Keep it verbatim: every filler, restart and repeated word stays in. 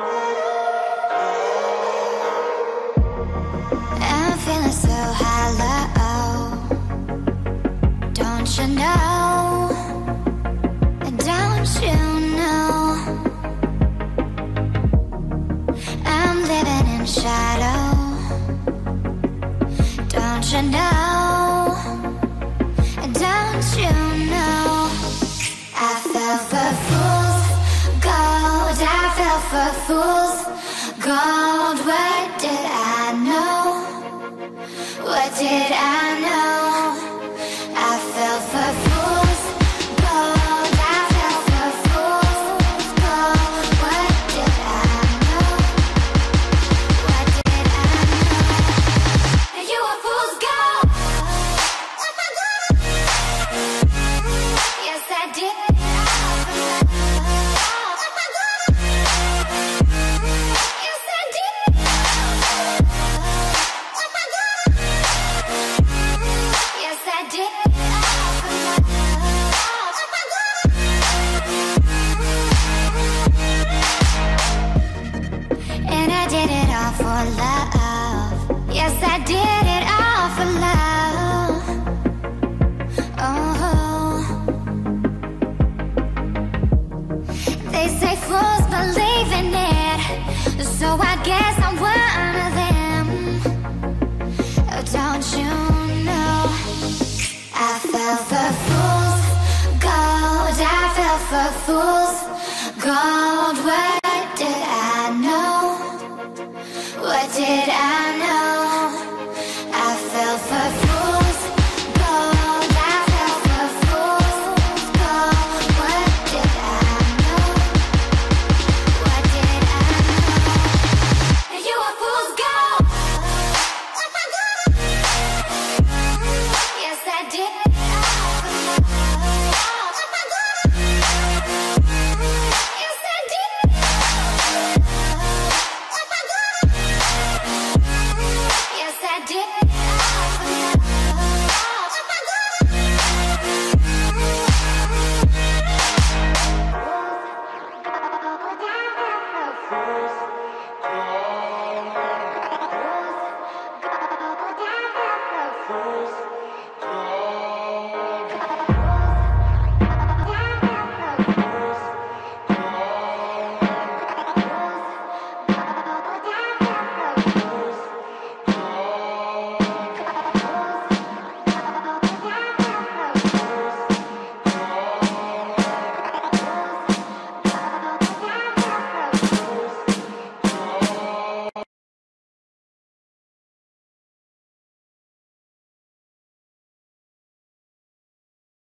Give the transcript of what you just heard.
I'm feeling so hollow. Don't you know? Don't you know? I'm living in shadow. Don't you know? Don't you know? I fell for fools, gold. I fell for fools, gold. What did I know? What did I know? I fell for fools, gold. I fell for fools, gold. What did I know? What did I know? And you a fool's gold. Yes, I did. For love, yes, I did it all for love. Oh, they say fools believe in it, so I guess I'm one of them. Oh, don't you know? I fell for fools, gold. I fell for fools, gold. What?